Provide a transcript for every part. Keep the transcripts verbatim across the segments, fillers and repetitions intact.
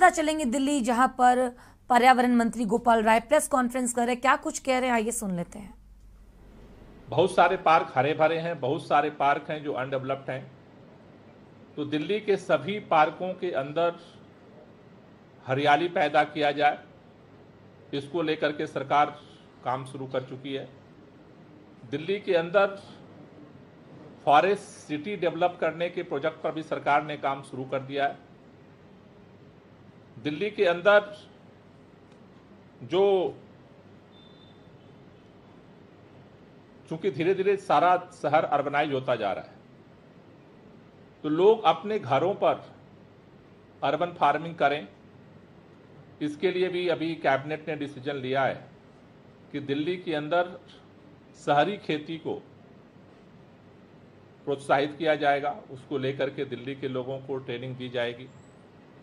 सीधा चलेंगे दिल्ली, जहां पर पर्यावरण मंत्री गोपाल राय प्रेस कॉन्फ्रेंस कर रहे हैं। क्या कुछ कह रहे हैं, आइए सुन लेते हैं। बहुत सारे पार्क हरे भरे हैं, बहुत सारे पार्क हैं जो अनडेवलप्ड हैं। तो दिल्ली के सभी पार्कों के अंदर हरियाली पैदा किया जाए, इसको लेकर के सरकार काम शुरू कर चुकी है। दिल्ली के अंदर फॉरेस्ट सिटी डेवलप करने के प्रोजेक्ट पर भी सरकार ने काम शुरू कर दिया है। दिल्ली के अंदर जो चूंकि धीरे धीरे सारा शहर अर्बनाइज होता जा रहा है, तो लोग अपने घरों पर अर्बन फार्मिंग करें। इसके लिए भी अभी कैबिनेट ने डिसीजन लिया है कि दिल्ली के अंदर शहरी खेती को प्रोत्साहित किया जाएगा। उसको लेकर के दिल्ली के लोगों को ट्रेनिंग दी जाएगी,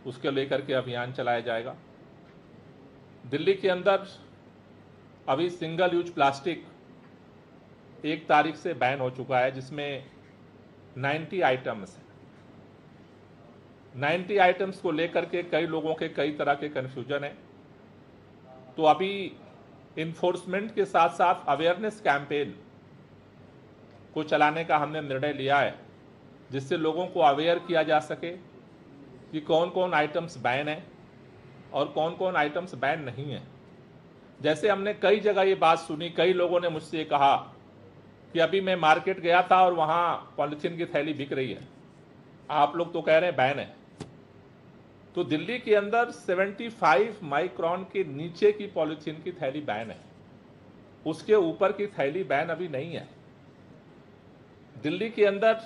उसके लेकर के अभियान चलाया जाएगा। दिल्ली के अंदर अभी सिंगल यूज प्लास्टिक एक तारीख से बैन हो चुका है, जिसमें नब्बे आइटम्स हैं। नब्बे आइटम्स को लेकर के कई लोगों के कई तरह के कन्फ्यूजन है, तो अभी इन्फोर्समेंट के साथ साथ अवेयरनेस कैंपेन को चलाने का हमने निर्णय लिया है, जिससे लोगों को अवेयर किया जा सके कि कौन कौन आइटम्स बैन हैं और कौन कौन आइटम्स बैन नहीं हैं। जैसे हमने कई जगह ये बात सुनी, कई लोगों ने मुझसे कहा कि अभी मैं मार्केट गया था और वहाँ पॉलिथीन की थैली बिक रही है, आप लोग तो कह रहे हैं बैन है। तो दिल्ली के अंदर पचहत्तर माइक्रॉन के नीचे की पॉलिथीन की थैली बैन है, उसके ऊपर की थैली बैन अभी नहीं है। दिल्ली के अंदर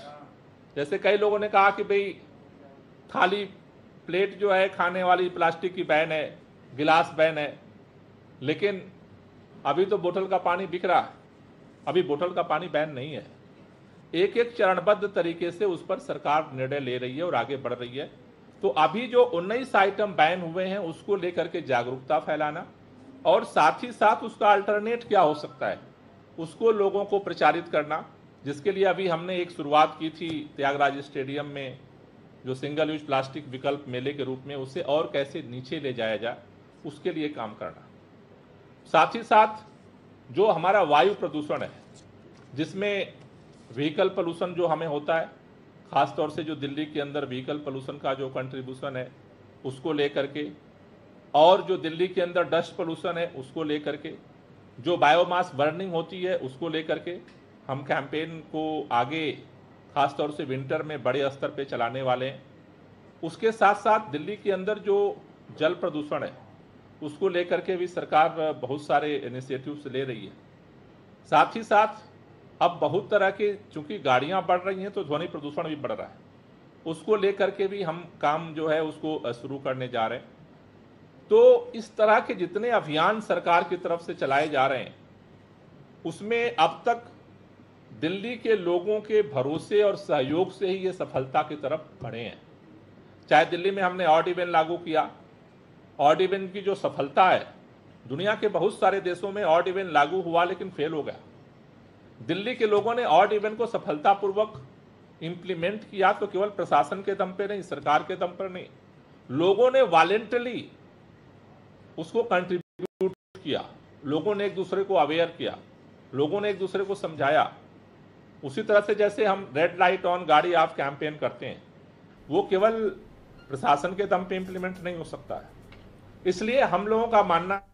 जैसे कई लोगों ने कहा कि भाई थाली प्लेट जो है खाने वाली प्लास्टिक की बैन है, गिलास बैन है, लेकिन अभी तो बोतल का पानी बिक रहा है, अभी बोतल का पानी बैन नहीं है। एक एक चरणबद्ध तरीके से उस पर सरकार निर्णय ले रही है और आगे बढ़ रही है। तो अभी जो उन्नीस आइटम बैन हुए हैं, उसको लेकर के जागरूकता फैलाना और साथ ही साथ उसका अल्टरनेट क्या हो सकता है, उसको लोगों को प्रचारित करना, जिसके लिए अभी हमने एक शुरुआत की थी त्यागराज स्टेडियम में, जो सिंगल यूज प्लास्टिक विकल्प मेले के रूप में, उसे और कैसे नीचे ले जाया जाए, उसके लिए काम करना। साथ ही साथ जो हमारा वायु प्रदूषण है, जिसमें व्हीकल पोल्यूशन जो हमें होता है, खासतौर से जो दिल्ली के अंदर व्हीकल पोल्यूशन का जो कंट्रीब्यूशन है उसको लेकर के, और जो दिल्ली के अंदर डस्ट पोल्यूशन है उसको लेकर के, जो बायोमास बर्निंग होती है उसको लेकर के, हम कैंपेन को आगे खासतौर से विंटर में बड़े स्तर पे चलाने वाले हैं। उसके साथ साथ दिल्ली के अंदर जो जल प्रदूषण है उसको लेकर के भी सरकार बहुत सारे इनिशिएटिव्स ले रही है। साथ ही साथ अब बहुत तरह के, चूंकि गाड़ियां बढ़ रही हैं तो ध्वनि प्रदूषण भी बढ़ रहा है, उसको लेकर के भी हम काम जो है उसको शुरू करने जा रहे हैं। तो इस तरह के जितने अभियान सरकार की तरफ से चलाए जा रहे हैं, उसमें अब तक दिल्ली के लोगों के भरोसे और सहयोग से ही ये सफलता की तरफ बढ़े हैं। चाहे दिल्ली में हमने ऑर्डिवेन लागू किया, ऑर्डिवेन की जो सफलता है, दुनिया के बहुत सारे देशों में ऑर्डिवेन लागू हुआ लेकिन फेल हो गया, दिल्ली के लोगों ने ऑर्डिवेन को सफलतापूर्वक इम्प्लीमेंट किया। तो केवल प्रशासन के दम पर नहीं, सरकार के दम पर नहीं, लोगों ने वॉलेंटरली उसको कंट्रीब्यूट किया, लोगों ने एक दूसरे को अवेयर किया, लोगों ने एक दूसरे को समझाया। उसी तरह से जैसे हम रेड लाइट ऑन गाड़ी आप कैंपेन करते हैं, वो केवल प्रशासन के दम पे इम्प्लीमेंट नहीं हो सकता है। इसलिए हम लोगों का मानना